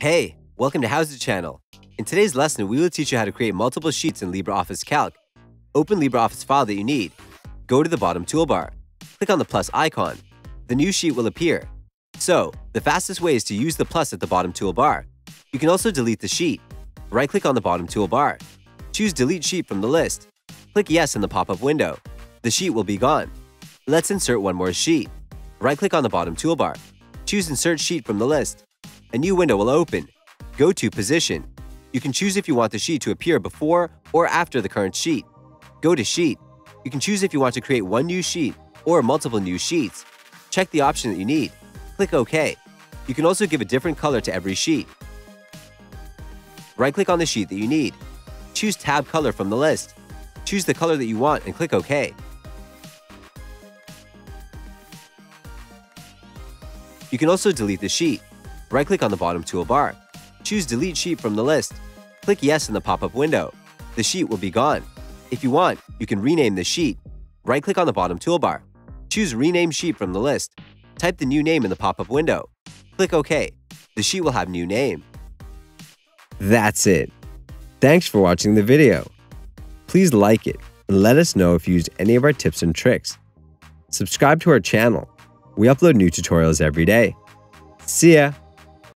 Hey, welcome to HOWZA channel. In today's lesson, we will teach you how to create multiple sheets in LibreOffice Calc. Open LibreOffice file that you need. Go to the bottom toolbar. Click on the plus icon. The new sheet will appear. So, the fastest way is to use the plus at the bottom toolbar. You can also delete the sheet. Right-click on the bottom toolbar. Choose Delete Sheet from the list. Click Yes in the pop-up window. The sheet will be gone. Let's insert one more sheet. Right-click on the bottom toolbar. Choose Insert Sheet from the list. A new window will open. Go to Position. You can choose if you want the sheet to appear before or after the current sheet. Go to Sheet. You can choose if you want to create one new sheet or multiple new sheets. Check the option that you need. Click OK. You can also give a different color to every sheet. Right-click on the sheet that you need. Choose Tab Color from the list. Choose the color that you want and click OK. You can also delete the sheet. Right-click on the bottom toolbar. Choose Delete Sheet from the list. Click Yes in the pop-up window. The sheet will be gone. If you want, you can rename the sheet. Right-click on the bottom toolbar. Choose Rename Sheet from the list. Type the new name in the pop-up window. Click OK. The sheet will have new name. That's it. Thanks for watching the video. Please like it and let us know if you used any of our tips and tricks. Subscribe to our channel. We upload new tutorials every day. See ya!